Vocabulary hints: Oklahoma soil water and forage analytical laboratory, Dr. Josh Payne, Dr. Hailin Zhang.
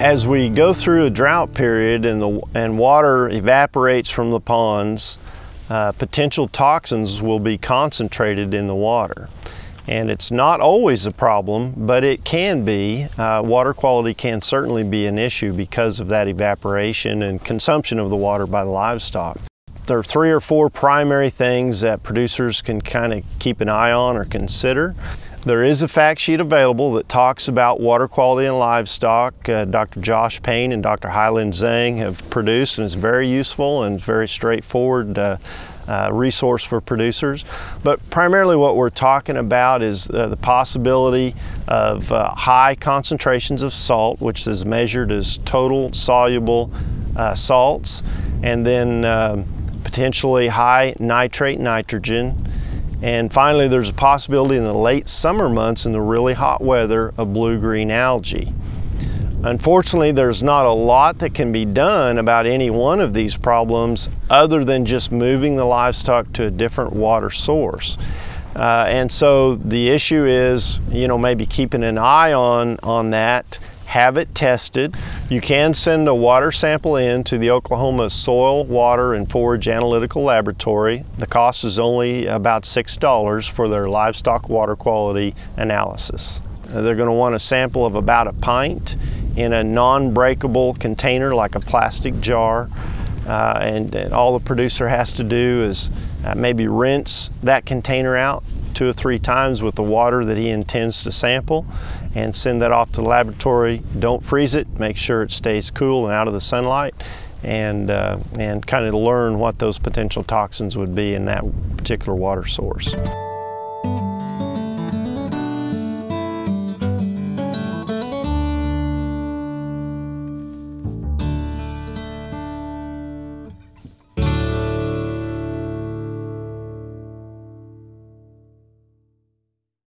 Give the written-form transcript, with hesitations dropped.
As we go through a drought period and water evaporates from the ponds, potential toxins will be concentrated in the water. And it's not always a problem, but it can be. Water quality can certainly be an issue because of that evaporation and consumption of the water by the livestock. There are 3 or 4 primary things that producers can kind of keep an eye on or consider. There is a fact sheet available that talks about water quality in livestock. Dr. Josh Payne and Dr. Hailin Zhang have produced, and it's very useful and very straightforward resource for producers. But primarily what we're talking about is the possibility of high concentrations of salt, which is measured as total soluble salts, and then potentially high nitrate nitrogen. And finally, there's a possibility in the late summer months in the really hot weather of blue-green algae. Unfortunately, there's not a lot that can be done about any one of these problems other than just moving the livestock to a different water source. And so the issue is, you know, maybe keeping an eye on that. Have it tested. You can send a water sample in to the Oklahoma Soil Water and Forage Analytical Laboratory. The cost is only about $6 for their livestock water quality analysis. They're going to want a sample of about a pint in a non-breakable container like a plastic jar. And all the producer has to do is maybe rinse that container out 2 or 3 times with the water that he intends to sample and send that off to the laboratory. Don't freeze it, make sure it stays cool and out of the sunlight, and kind of learn what those potential toxins would be in that particular water source.